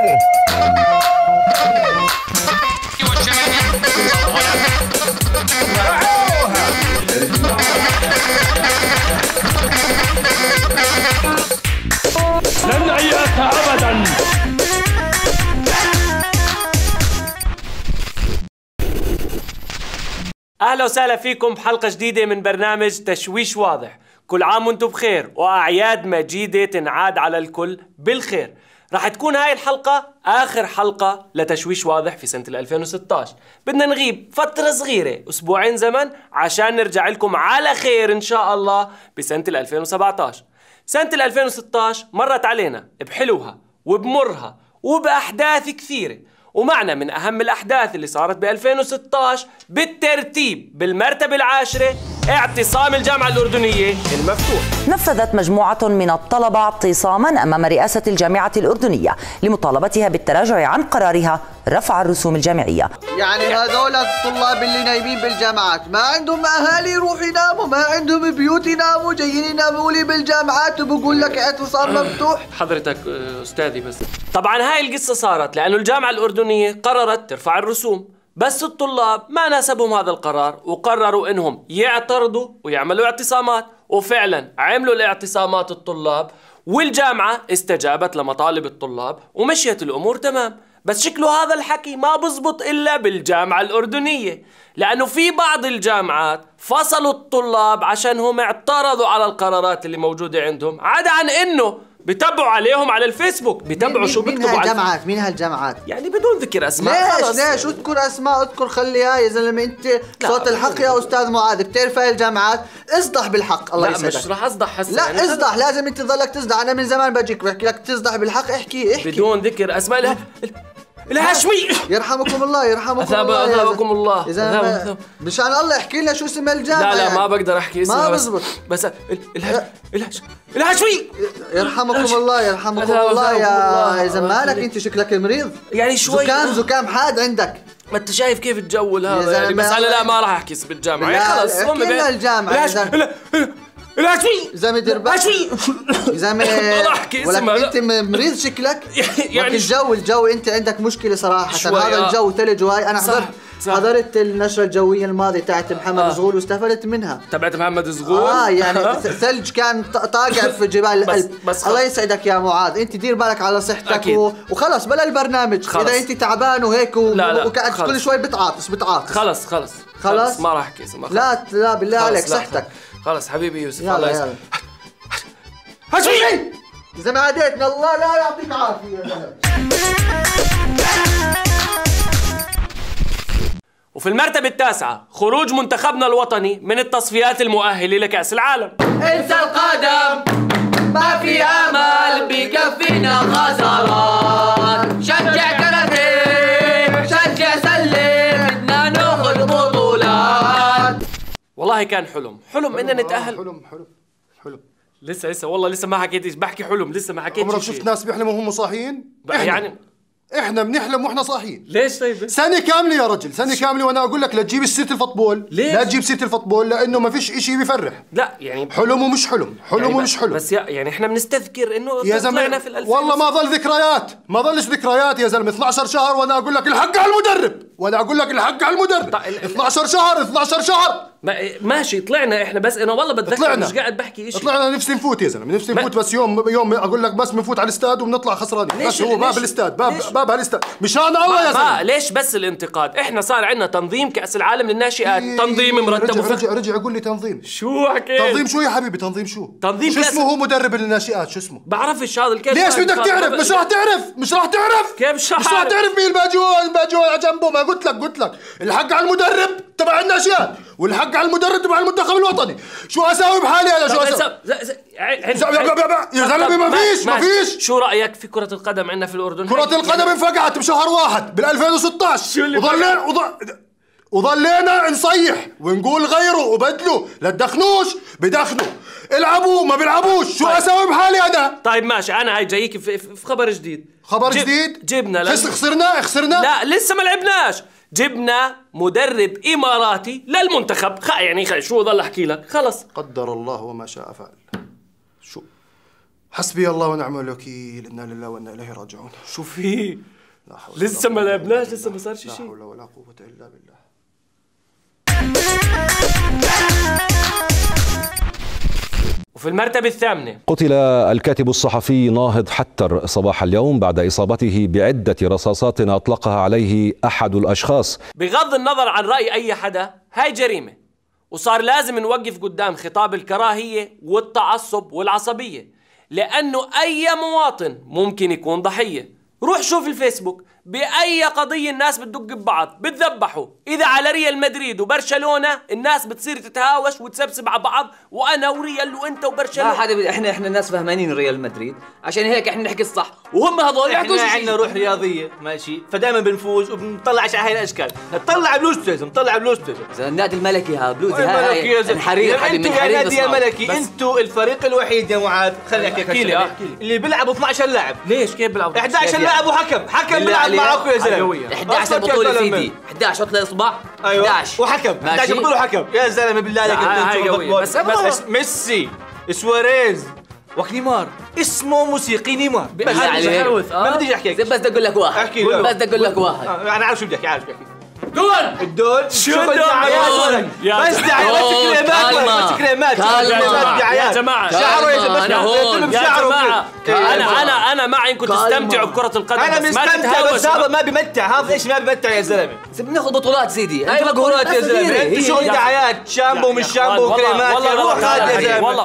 لن أيأس أبدا. أهلا وسهلا فيكم بحلقة جديدة من برنامج تشويش واضح. كل عام وانتم بخير وأعياد مجيدة تنعاد على الكل بالخير. رح تكون هاي الحلقة آخر حلقة لتشويش واضح في سنة 2016. بدنا نغيب فترة صغيرة أسبوعين زمن عشان نرجع لكم على خير إن شاء الله بسنة 2017. سنة 2016 مرت علينا بحلوها وبمرها وبأحداث كثيرة، ومعنا من أهم الأحداث اللي صارت ب 2016 بالترتيب بالمرتبة العاشرة اعتصام الجامعة الأردنية المفتوح. نفذت مجموعة من الطلبة اعتصاما أمام رئاسة الجامعة الأردنية لمطالبتها بالتراجع عن قرارها رفع الرسوم الجامعية. يعني هذول الطلاب اللي نايمين بالجامعات ما عندهم أهالي يروحوا يناموا، ما عندهم بيوت يناموا، جايين يناموا لي بالجامعات وبقول لك اعتصام مفتوح. حضرتك أستاذي بس. طبعا هاي القصة صارت لأنه الجامعة الأردنية قررت ترفع الرسوم، بس الطلاب ما ناسبهم هذا القرار وقرروا انهم يعترضوا ويعملوا اعتصامات، وفعلا عملوا الاعتصامات الطلاب والجامعة استجابت لمطالب الطلاب ومشيت الامور تمام. بس شكله هذا الحكي ما بزبط الا بالجامعة الأردنية، لانه في بعض الجامعات فصلوا الطلاب عشان هم اعترضوا على القرارات اللي موجودة عندهم، عدا عن انه بتبعوا عليهم على الفيسبوك، بتبعوا شو بيكتبوا على الجامعات. مين هالجامعات؟ يعني بدون ذكر اسماء. ليش اذكر اسماء؟ اذكر خليها يا زلمه. انت صوت الحق يا استاذ معاذ، بتعرف هاي الجامعات، اصدح بالحق. الله يسعدك. لا مش رح اصدح هسه. لا يعني اصدح، لازم انت تضلك تصدح. انا من زمان بجيك بحكي لك تصدح بالحق. احكي بدون ذكر اسماء. الهاشمي يرحمكم الله، يرحمكم الله اذا مشان الله احكي لنا شو اسم الجامعه. لا ما بقدر احكي اسمها، ما بزبط. بس الهاشمي يرحمكم الله، يرحمكم الله يا اذا مالك انت شكلك مريض يعني شوي. زكام حاد عندك، ما انت شايف كيف الجو هذا يعني. بس انا لا ما راح احكي اسم الجامعه يعني، خلص هم الجامعه. الهاشمي زلمة دربك زلمة ولا انت مريض شكلك يعني. الجو انت عندك مشكلة صراحة. هذا الجو ثلج وهي. انا حضرت النشرة الجوية الماضية تاعت محمد الزغول واستفدت منها. تبعت محمد الزغول يعني ثلج كان طاقع في جبال الألب. الله يسعدك يا معاذ، انت دير بالك على صحتك وخلص بلا البرنامج. اذا انت تعبان وهيك وقاعد كل شوي بتعاطس خلص ما راح احكي. لا بالله عليك صحتك. خلص حبيبي يوسف، الله يسلمك. هشوي إذا ما عديتنا الله لا يعطيك عافية يا زلمة. وفي المرتبة التاسعة خروج منتخبنا الوطني من التصفيات المؤهلة لكأس العالم. انسى القدم ما في أمل، بكفينا خسارات، شجع كراتيه شجع سلم، بدنا ناخذ بطولات. والله كان حلم اننا نتأهل. حلم لسه والله لسه ما حكيتش. بحكي حلم لسه ما حكيتش. عمرك شفت ناس بيحلموا وهم صاحيين؟ يعني احنا بنحلم واحنا صاحيين. ليش طيب؟ سنة كاملة يا رجل، سنة كاملة وانا اقول لك لا تجيب سيرة الفوتبول. ليش؟ لا تجيب سيرة الفوتبول لانه ما فيش شيء بيفرح. لا يعني حلم ومش حلم، حلم يعني ومش حلم. بس يعني احنا بنستذكر انه طلعنا في 2000 والله ما ظل ذكريات، ما ظلش ذكريات يا زلمة. 12 شهر وانا اقول لك الحق على المدرب، وانا اقول لك الحق على المدرب. 12 شهر ماشي طلعنا احنا. بس انا والله بتذكر مش قاعد بحكي شيء. طلعنا نفسي نفوت يا زلمه، نفسي نفوت. بس يوم اقول لك بس بنفوت على الاستاد وبنطلع خسرانين. بس هو باب الاستاد، باب هالاستاد مشان الله يا زلمه. ليش بس الانتقاد؟ احنا صار عندنا تنظيم كاس العالم للناشئات، تنظيم مرتب. رجع قول لي تنظيم شو حكيت؟ تنظيم شو يا حبيبي؟ تنظيم شو؟ تنظيم شو اسمه؟ هو مدرب للناشئات شو اسمه؟ بعرفش هذا الكلام. ليش بدك تعرف؟ مش راح تعرف كيف مش راح تعرف مين باجوا على جنبه. ما قلت لك الحق على المدرب تبع الناشئات والحق على المدرب تبع المنتخب الوطني. شو اساوي بحالي انا؟ شو اسوي يا زلمه؟ ما فيش. شو رايك في كرة القدم عندنا في الاردن؟ كرة القدم انفقعت بشهر واحد بال 2016 وظلينا نصيح ونقول غيره وبدلوا. لا تدخنوش، بدخنوا. العبوا، ما بيلعبوش. شو اسوي بحالي انا؟ طيب ماشي. انا هاي جايك في خبر جديد. جبنا خسرنا. لا لسه ما لعبناش. جبنا مدرب اماراتي للمنتخب. شو ضل احكي لك؟ خلص قدر الله وما شاء فعل. شو حسبي الله ونعم الوكيل، إنا لله وإنا إليه راجعون. شو في؟ لسه ما لعبناش، لسه ما صار شيء. لا حول ولا قوة إلا بالله. وفي المرتبة الثامنة قتل الكاتب الصحفي ناهض حتر صباح اليوم بعد إصابته بعدة رصاصات أطلقها عليه أحد الأشخاص. بغض النظر عن رأي أي حدا، هاي جريمة، وصار لازم نوقف قدام خطاب الكراهية والتعصب والعصبية، لأنه أي مواطن ممكن يكون ضحية. روح شوف الفيسبوك بأي قضية الناس بتدق ببعض، بتذبحوا. إذا على ريال مدريد وبرشلونة الناس بتصير تتهاوش وتسبسب على بعض، وأنا وريال وأنت وبرشلونة. ما حدا، إحنا الناس فهمانين ريال مدريد، عشان هيك إحنا نحكي الصح، وهم هذول يحكوا شيء. إحنا عندنا روح رياضية ماشي، فدائما بنفوز وبنطلعش على هاي الأشكال، نطلع بلوزتز، نطلع بلوزتز. النادي الملكي ها بلوزة هاي الحرير حبيبي، من حرير النادي يا ملكي. أنتوا الفريق الوحيد يا معاذ، خليني أحكي لك، اللي بيلعبوا 12 لاعب. ليش كيف بيلعبوا 11 لاعب وحكم؟ حكم بيلعب معاكم يا زلمة. 11 بطولة سيدي، 11 عطلة إصبع. ايوه 11 وحكم، 11 بطولة وحكم يا زلمة بالله عليك. بس ميسي، سواريز، ونيمار اسمه موسيقي نيمار. ما بديش احكي لك، بس بدي اقول لك واحد، بس بدي اقول لك واحد. انا عارف شو بدي احكي، عارف شو بدي احكي. جول الدول، شوف الدعايات ورق، بس دعايات كلمات، كلمات دعايات. يا جماعه شعره يا جماعه، انا معي انكم تستمتعوا بكره القدم، انا مستمتع بس هذا ما بمتع، هذا ايش ما بمتع يا زلمه. بناخذ بطولات سيدي، اي بطولات يا زلمه، انت شغل دعايات شامبو مش شامبو وكريمات.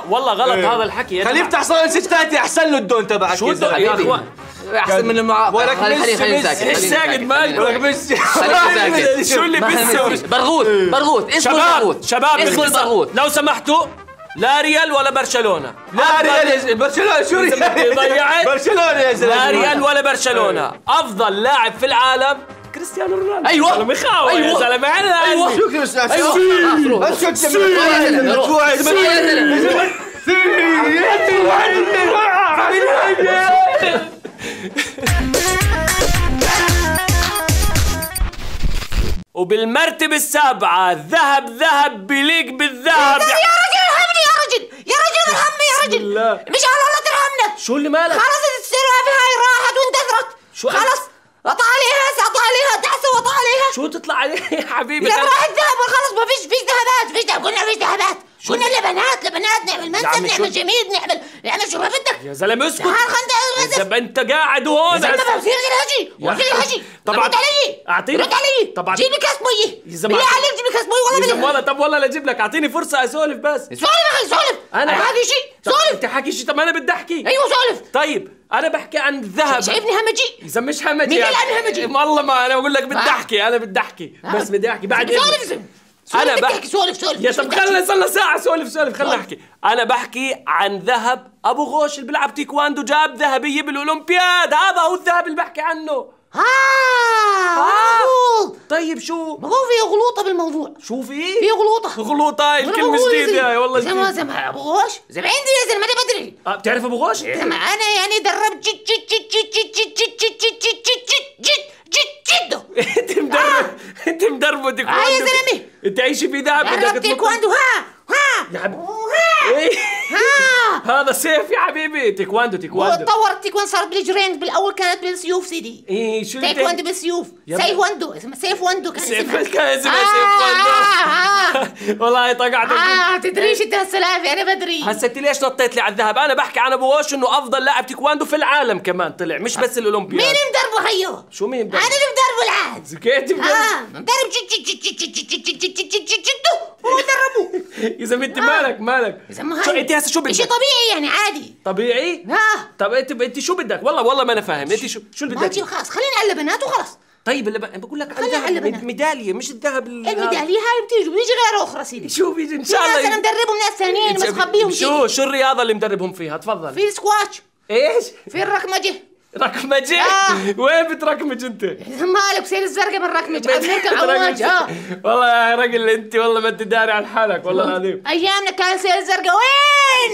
والله غلط هذا الحكي. خليه يفتح صالون ستاتي احسن له الدون تبعك شو يا اخوان، احسن من المعاقب. ولك ميسي ساكت مالك، ولك ميسي شو اللي بيسوي؟ برغوث اسمه البرغوث. شباب اسمه البرغوث لو سمحتوا، لا ريال ولا برشلونة، لا ريال برشلونة. شو ريال برشلونة يا زلمة؟ لا ريال ولا برشلونة. أفضل لاعب في العالم كريستيانو رونالدو. ايوه مخاوي يا زلمه. ايوه شو كريستيانو؟ ايوه اسكت سمعت. وبالمرتبة السابعة ذهب بليك بالذهب. يا رجل ارحمني، يا رجل ارحمني، يا رجل مش على الله ترحمنا. شو اللي مالك؟ خلص السيرة هاي راحت واندثرت، خلص قطع عليها، قطع عليها تعسه، قطع عليها. شو تطلع عليها يا حبيبي؟ لا راح الذهب وخلص، ما فيش ذهبات، فيش ذهب. قلنا فيش ذهبات، قلنا لبنات نعمل منسف، نعمل جميد، نعمل شو ما بدك يا زلمه. اسكت انت قاعد هون. يا زلمه بصير غير هجي، وفي هجي. طب رد علي، اعطيني رد علي، طبعا جيب لي كاس مي بالله عليك، جيب لي كاس مي. والله بالله، طب والله لا اجيب لك، اعطيني فرصه اسولف بس. سولف يا اخي، سولف. انا حاكي شيء، سولف. انت حاكي شيء، طب انا بدي احكي. ايوه سولف. طيب أنا بحكي عن الذهب. شايفني همجي؟ إذا مش همجي مين قال همجي؟ والله ما أنا بقول لك بدي أحكي، أنا بدي أحكي بس بدي أحكي بعد. سولف أنا بحكي، سولف يا. طب خلنا صار لنا ساعة سولف سولف، خلنا أحكي. أنا بحكي عن ذهب أبو غوش اللي بيلعب تيكواندو، جاب ذهبية بالأولمبياد. هذا هو الذهب اللي بحكي عنه. مغلوط. طيب شو؟ ما هو في غلوطة بالموضوع. شو في غلوطة؟ غلوطة الكلمة جديدة هاي والله. زلمة أبو غوش زلمة عندي يا زلمة، أنا بدري. بتعرف أبو غوش؟ زلمة أنا يعني دربت جد جد جد جد جد جد جد جد جد جد جده. أنت مدرب، أنت مدربه تيكواندو. يا زلمة أنت عايشة في ذهب. دربت تيكواندو. يا حبيبي هذا سيف يا حبيبي. تيكواندو تطورت، تيكواندو صارت بالجرينج، بالاول كانت بالسيوف سيدي. ايه شو تيكواندو بالسيوف؟ سيفواندو، اسمها سيفواندو، كان اسمها سيفواندو. والله طقعت. تدريش انت هالسلافي، انا بدري. هسا انت ليش نطيت لي على الذهب؟ انا بحكي عن ابو غوش انه افضل لاعب تيكواندو في العالم كمان طلع، مش بس الاولمبياد. مين مدربه خيو؟ شو مين مدربه؟ انا اللي مدربه العاد. زكيت مدرب مدرب ومدربوه. يا زلمه انت مالك شو انت هسه شو بدك؟ شيء طبيعي يعني عادي. طبيعي؟ طب انت شو بدك؟ والله ما انا فاهم، انت شو اللي بدك؟ ماشي خلاص، خلينا على اللبنات وخلاص. طيب اللبن بقول لك الميداليه مش الذهب. الميداليه هاي بتيجي وبيجي غيره اخرى سيدي. شو بيجي ان شاء الله؟ انا مدربهم ناس ثانيين بس خبيهم. شو الرياضه اللي مدربهم فيها؟ تفضل. في سكواتش. ايش؟ في الركمجه. ركمجة؟ وين بتركمج انت؟ مالك سيل الزرقاء بالركمج، بنركب عواج. والله يا رجل انت والله ما انت داري عن حالك والله العظيم. ايامنا كان سيل الزرقاء.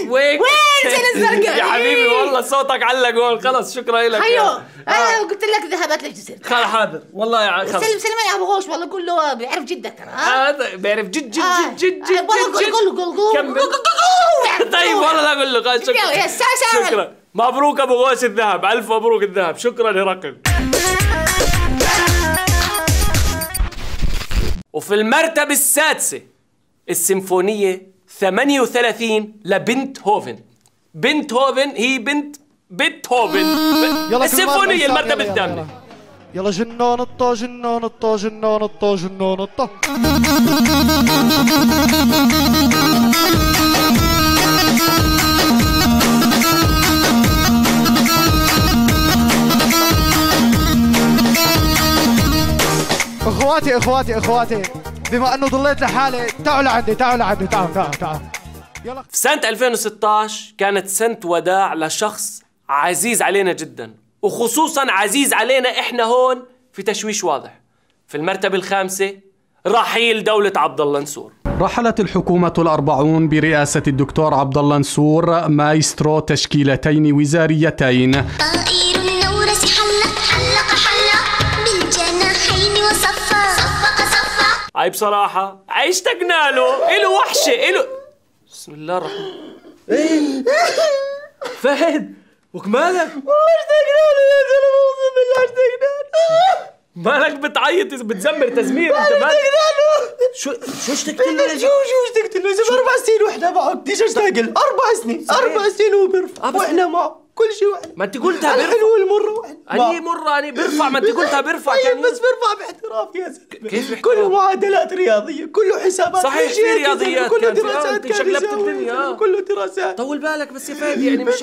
وين سيل الزرقاء؟ يا حبيبي والله صوتك علق هون. خلص شكرا لك. ايوه انا قلت لك ذهبت للجزر. خلاص حاضر والله يا خلص. سلم يا ابو غوش والله، قول له بيعرف جدك ترى. بيعرف جد جد جد جد جد. والله قول له قول له. طيب والله لا اقول له. شكرا. مبروك ابو غوش الذهب، الف مبروك الذهب، شكرا هرقل. وفي المرتبة السادسة السيمفونية 38 لبيتهوفن. بيتهوفن هي بنت بيتهوفن. السيمفونية المرتبة الثامنة. يلا جنون الطا جنون الطا جنون الطا جنون الطا. اخواتي اخواتي اخواتي، بما انه ضليت لحالي تعالوا لعندي تعالوا لعندي تعالوا تعالوا تعالوا يلا. في سنة 2016 كانت سنة وداع لشخص عزيز علينا جدا، وخصوصا عزيز علينا احنا هون في تشويش واضح. في المرتبة الخامسة رحيل دولة عبد الله نسور. رحلت الحكومة الأربعون برئاسة الدكتور عبد الله نسور مايسترو تشكيلتين وزاريتين. هاي بصراحة اشتقنا له، إله وحشة إله. بسم الله الرحمن الرحيم. فهد وكمالك؟ اشتقنا له يا زلمة، أقسم بالله اشتقنا له. مالك بتعيط بتزمر تزمير أنت مالك؟ اشتقنا له. شو اشتقت له؟ شو اشتقت له؟ زلمة 4 سنين وإحنا معه، بديش أشتغل 4 سنين، 4 سنين وبرفع وإحنا معه. كل شيء واحد. ما انت قلتها برفع. الحلوه المره اني مره اني برفع، ما انت قلتها برفع كان بس برفع باحتراف يا زلمه. كيف كله معادلات رياضيه، كله حسابات، صحيح في رياضيات، كله دراسات، كان شقلبت الدنيا، كله دراسات. طول بالك بس يا فادي، يعني مش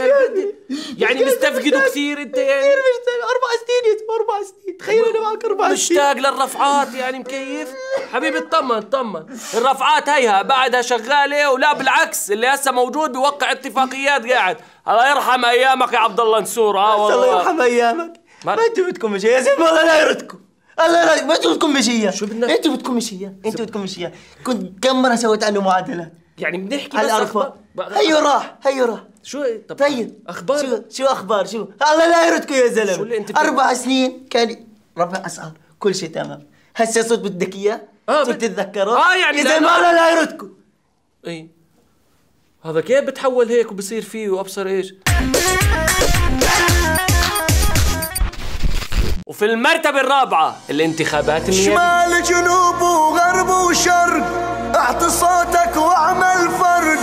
يعني مستفقده كثير انت، يعني 4 سنين يا 4 سنين، تخيل انا معك 4 سنين مشتاق للرفعات يعني. مكيف حبيبي، اطمن اطمن، الرفعات هيها بعدها شغاله، ولا بالعكس اللي هسه موجود بيوقع اتفاقيات قاعد. الله يرحم ايامك يا عبد الله نسور. الله يرحم ايامك. ما انتم بدكم شيء يا زلمه، الله لا يردكم، الله لا يردكم. ما انتم بدكم شيء، انتم بدكم شيء، انتم بدكم شيء. كنت كم مره سويت عنه معادلات يعني، بنحكي بس اخبار. هيو راح هيو راح. شو طيب اخبار؟ شو اخبار؟ شو الله لا يردكم يا زلمه. 4 سنين كان ربع اسعار، كل شيء تمام. هسه صوت بدك اياه، صوت تتذكره يعني. اذا ما الله لا يردكم. اي هذا كيف بتحول هيك وبصير فيه وابصر ايش. وفي المرتبة الرابعة الانتخابات النيابية. شمال جنوب وغرب وشرق، اعطي صوتك واعمل فرق،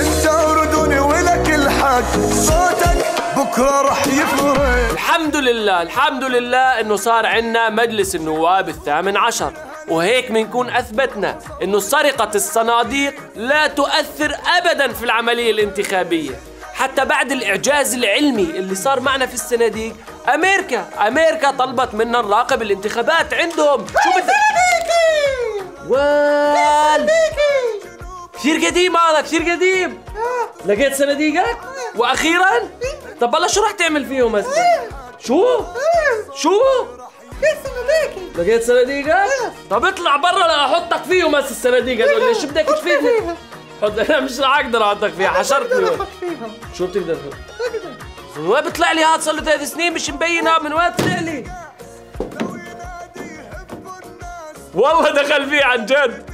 انت اردني ولك الحق، صوتك بكره رح يفرق. الحمد لله الحمد لله انه صار عندنا مجلس النواب 18، وهيك بنكون اثبتنا انه سرقة الصناديق لا تؤثر ابدا في العملية الانتخابية. حتى بعد الاعجاز العلمي اللي صار معنا في الصناديق، امريكا طلبت منا نراقب الانتخابات عندهم. شو بدك؟ كثير قديم هذا، كثير قديم. لقيت صناديقك واخيرا؟ طب بلا شو رح تعمل فيهم هسه؟ شو؟ شو؟ لقيت صناديقك؟ طب اطلع برا لاحطك فيهم هسه الصناديق هذول. شو بدك تفيدني؟ حط، انا مش رح اقدر احطك فيها، حشرتني. شو بتقدر تفيدني؟ من وين بيطلع لي هذا؟ صار له 3 سنين مش مبينها، من وين طلع لي؟ والله دخل فيه عن جد.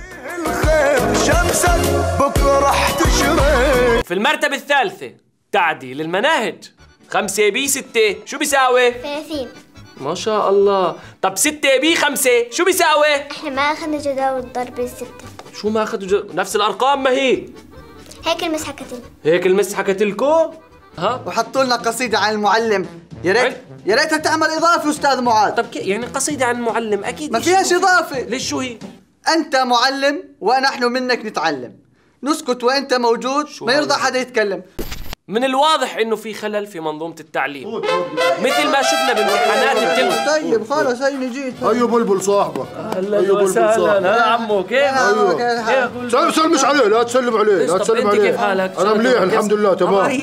شمسك بكره رح تشرق. في المرتبة الثالثة تعديل المناهج. 5 بي 6 شو بيساوي؟ 30. ما شاء الله. طب 6 بي 5 شو بيساوي؟ احنا ما اخذنا جداول ضرب ال6. شو ما اخذوا نفس الارقام؟ ما هي هيك المس حكتلكم، هيك المس حكتلكم. ها وحطوا لنا قصيده عن المعلم. يا ريت يا ريتها تعمل اضافه استاذ معاذ. طب يعني قصيده عن المعلم اكيد ما فيهاش اضافه. ليش؟ شو هي؟ انت معلم ونحن منك نتعلم، نسكت وانت موجود، ما يرضى حدا يتكلم. من الواضح انه في خلل في منظومه التعليم، مثل ما شفنا بامتحانات التلميذ. طيب خلص هيني جيت. ايوه بلبل صاحبك. اهلا وسهلا. هلا عمو كيف؟ ايوه سلمش عليه، لا تسلم عليه لا تسلم عليه. كيف حالك؟ انا مليح الحمد لله تمام.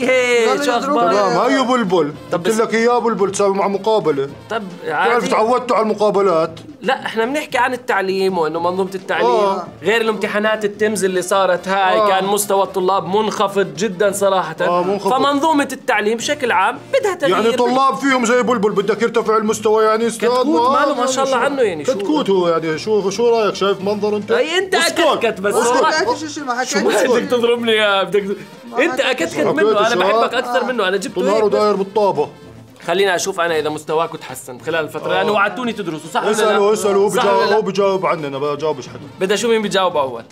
شو اخبارك؟ تمام. هيو بلبل، قلت لك اياه بلبل تساوي مع مقابله. طب عارف تعودتوا على المقابلات؟ لا احنا بنحكي عن التعليم وانه منظومه التعليم غير الامتحانات التمز اللي صارت هاي. كان مستوى الطلاب منخفض جدا صراحه. فمنظومه التعليم بشكل عام بدها تغيير. يعني طلاب فيهم زي بلبل بدك يرتفع المستوى يعني استاذ كتكوت ماله ما شاء الله عنه يعني. كتكوت هو يعني. شو رايك؟ شايف منظر انت؟ اي انت كتكت بس. شو ما حكيت؟ بدك تضربني يا بدك انت اكتكت منه، انا بحبك اكثر منه، انا جبته هيك داير بالطابه. خلينا اشوف انا اذا مستواكم تحسن خلال الفتره، لانه يعني وعدتوني تدرسوا صح ولا لا؟ اسالوا بجاوب، بجاوب عننا، انا ما بجاوبش حدا. بدي اشوف مين بجاوب اول.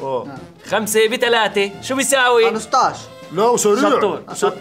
5 ب3 شو بيساوي؟ 15. لا وسريع شطور شطور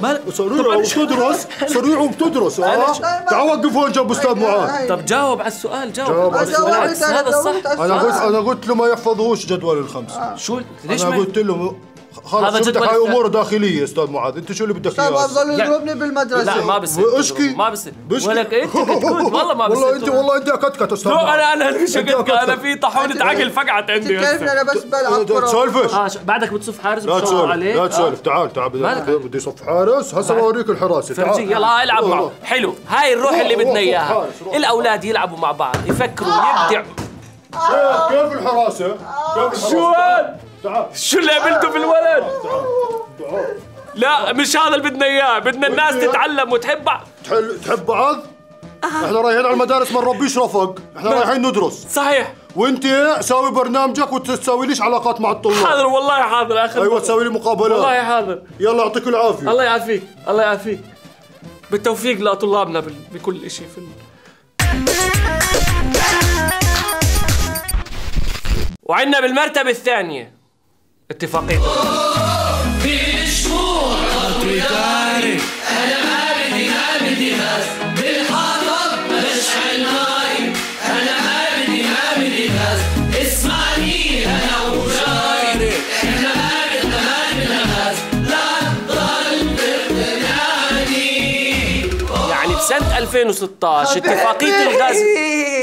مالك، وسريع وبتدرس، سريع وبتدرس. تعال وقف هون جنب استاذ معاذ. طب جاوب على السؤال، جاوب على السؤال. بالعكس هذا الصح. انا قلت له ما يحفظوش جدول الخمسه. شو ليش؟ انا قلت له خلص شفتك هاي امور داخليه استاذ معاذ، انت شو اللي بدك اياه؟ طيب افضل يضربني بالمدرسه. لا ما بصير اشكي، ما بصير ولك انت كتكوت، والله ما بصير. والله انت كتكت استاذ معاذ. لا انا مش كتكت، انا في طاحونه عقل فقعت عندي. بتعرفني انا بس بلعب كره. تسولفش بعدك بتصف حارس وبتصور عليك. لا تسولف، تعال تعال بدي صف حارس هسه بوريك الحراسه. تعال يلا العب معه. حلو، هاي الروح اللي بدنا اياها، الاولاد يلعبوا مع بعض، يفكروا، يبدعوا. كيف الحراسه؟ شو شو اللي عملته في الولد؟ لا مش هذا اللي بدنا اياه، بدنا الناس تتعلم وتحب بعض. تحب بعض؟ احنا رايحين على المدارس ما نربيش رفق، احنا رايحين ندرس. صحيح. وانت ساوي برنامجك وتسوي ليش علاقات مع الطلاب. حاضر والله حاضر اخر. ايوه تسوي لي مقابلات. والله حاضر. يلا يعطيك العافيه. الله يعافيك، الله يعافيك. بالتوفيق لطلابنا بكل شيء في وعندنا بالمرتبة الثانية اتفاقية في شهور تاريخ انا ابدي بس بالحطب بشعل نايم، انا ابدي بس اسمعني انا وجاري، احنا ما بدنا بس لا تضل تنادي. يعني بسنة 2016 اتفاقية الغاز.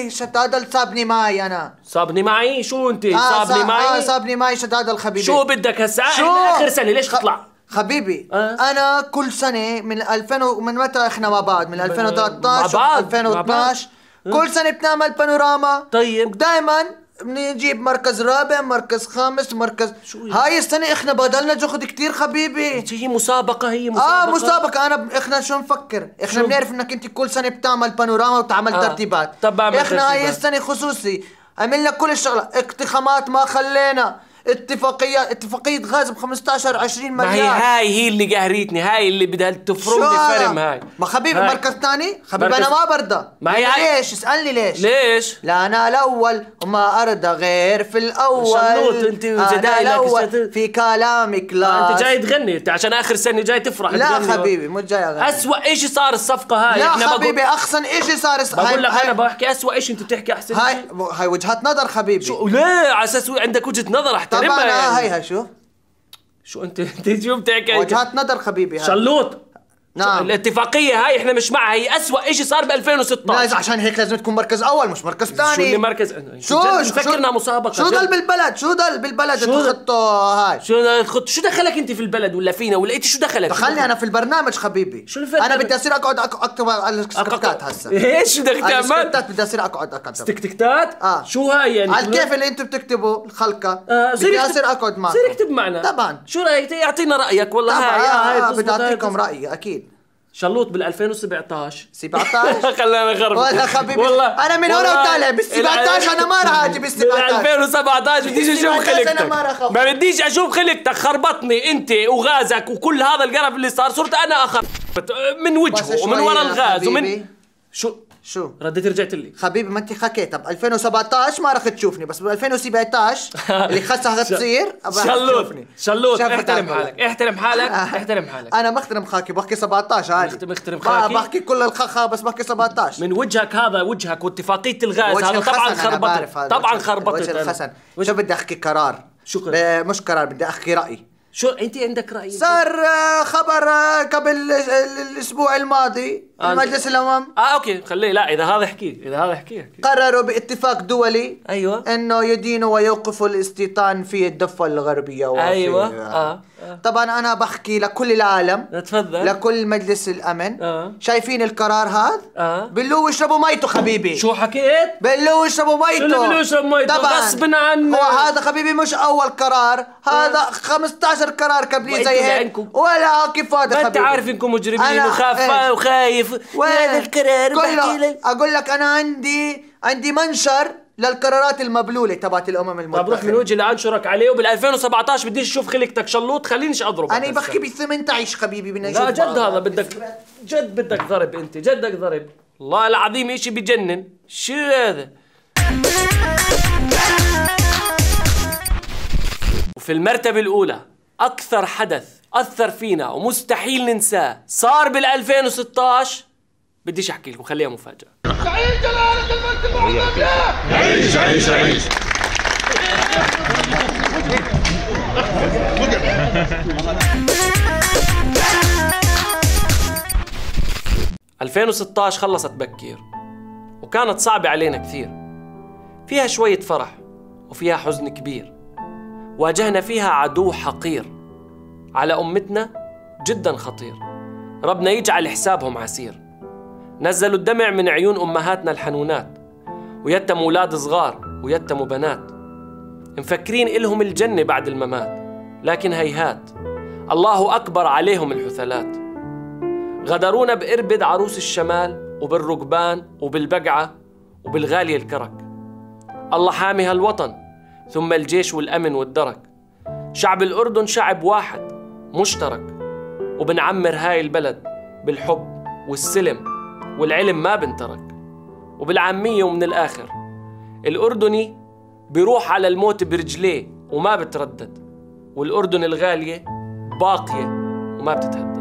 شت هذا اللي صابني معي انا. صابني معي؟ شو انت؟ صابني معي؟ صابني معي شت هذا الخبيبي. شو بدك هسه؟ اخر سنة ليش تطلع؟ حبيبي انا كل سنة من 2000 ومن متى احنا مع بعض؟ من 2013 مع بعض 2012 كل سنة بنعمل بانوراما. طيب دائما بنجيب مركز رابع، مركز خامس، مركز. هاي السنة احنا بدلنا جهد كثير حبيبي. هي مسابقة، هي مسابقة. مسابقة. انا احنا شو نفكر؟ احنا بنعرف انك انت كل سنة بتعمل بانوراما وبتعمل ترتيبات. طب احنا ترتيبات. هاي السنة خصوصي عملنا كل الشغلة، اقتحامات ما خلينا، اتفاقيات، اتفاقية غاز ب 15 20 مليار. ما هي اللي قهرتني، هاي اللي بدها تفرمني فرم هاي. ما حبيبي مركز ثاني، حبيبي انا ما برضى. ما هي ليش؟ اسألني ليش؟ ليش؟ لا انا الاول وما ارضى غير في الاول. شنوط انت وجدايلك في كلامك. لا انت جاي تغني، انت عشان اخر سنة جاي تفرح. لا حبيبي مش جاي اغني. اسوأ شيء صار الصفقة هاي. لا حبيبي احسن شيء صار. بقول لك انا بحكي اسوأ شيء، انت بتحكي احسن شيء. هاي وجهة نظر حبيبي. شو ليه على اساس عندك وجهة نظر؟ طبعا يعني. هيها شو انت شو بتحكي؟ وجهات نظر حبيبي. شلوط. نعم الاتفاقية هاي احنا مش معها، هي أسوأ شيء صار ب 2016. عشان هيك لازم تكون مركز أول مش مركز ثاني. شو اللي مركز؟ شو فكرنا مسابقة. شو ضل بالبلد؟ شو ضل بالبلد تخطه هاي؟ شو دخلك أنت في البلد ولا فينا ولا أنت شو دخلك؟ دخلني أنا في البرنامج حبيبي. شو الفرق؟ أنا بدي أصير أقعد أكتب على السكرتات هسه. إيش شو بدك تعمل؟ السكرتات بدي أصير أقعد أكتب. سكرتات؟ شو هاي يعني؟ على كيف اللي أنتم بتكتبوا الخلقة. بدي أصير أقعد معك. صير اكتب معنا. طبعا. شو رأيك؟ يعطينا رأيك والله. هاي بدي أعطيكم رأيي أكيد. شلوط بال 2017 17 خلينا نخرب والله حبيبي. والله انا من هنا وطالع بال 17 انا ما راح اجي بال 17 2017 بديش اشوف خلقتك، ما بديش اشوف خلقتك. خربطني انت وغازك وكل هذا القرف اللي صار، صرت انا اخر من وجهه ومن ورا الغاز ومن شو رديت رجعت لي حبيبي. ما انت حكيت ب 2017 ما راح تشوفني، بس ب 2017 اللي خسها تصير شلوطني. شلوط احترم حالك، احترم حالك، احترم حالك. انا ما احترم خاكي، بحكي 17 عادي. احترم خاكي، بحكي كل الخخا بس بحكي 17. من وجهك هذا وجهك واتفاقيه الغاز هذا طبعا خربطت، طبعا خربطت. الحسن شو بدي احكي قرار؟ شو قرار؟ مش قرار، بدي احكي راي. شو انت عندك راي؟ صار خبر قبل الاسبوع الماضي مجلس الامم. اوكي خليه. لا اذا هذا احكيه، اذا هذا احكيه. قرروا باتفاق دولي ايوه انه يدينوا ويوقفوا الاستيطان في الضفه الغربيه وفي ايوه طبعا انا بحكي لكل العالم، تفضل لكل مجلس الامن. شايفين القرار هذا؟ بلوا يشربوا ميته حبيبي. شو حكيت؟ بلوا يشربوا ميته. شو بلوا يشربوا ميته؟ غصبا عنه. وهذا حبيبي مش اول قرار، هذا 15 قرار قبليه زي هيك ولا هيك فاضي حبيبي. انت عارف انكم مجرمين وخايف وهذا القرار. بحكي لك اقول لك انا عندي منشر للقرارات المبلوله تبعت الامم المتحده. طب روح من وجهي لانشرك عليه، وبال2017 بديش اشوف خلقتك شلوط، خلينيش اضرب. انا بحكي بال18 حبيبي بدنا. لا جد هذا بدك، جد بدك ضرب، انت جدك ضرب. والله العظيم اشي بجنن. شو هذا؟ وفي المرتبه الاولى اكثر حدث اثر فينا ومستحيل ننساه صار بال2016، بديش احكي لكم، خليها مفاجاه. عيش جلالة المرتبة العليا، عيش عيش عيش. 2016 خلصت بكير وكانت صعبة علينا كثير، فيها شوية فرح وفيها حزن كبير. واجهنا فيها عدو حقير على أمتنا جدا خطير، ربنا يجعل حسابهم عسير. نزلوا الدمع من عيون أمهاتنا الحنونات، ويتموا أولاد صغار ويتموا بنات، مفكرين إلهم الجنة بعد الممات، لكن هيهات الله أكبر عليهم الحثلات. غدرونا بإربد عروس الشمال، وبالركبان وبالبقعة وبالغالية الكرك. الله حامي هالوطن، ثم الجيش والأمن والدرك. شعب الأردن شعب واحد مشترك، وبنعمر هاي البلد بالحب والسلم والعلم ما بنترك. وبالعامية ومن الآخر، الأردني بيروح على الموت برجليه وما بتردد، والأردن الغالية باقية وما بتتهدد.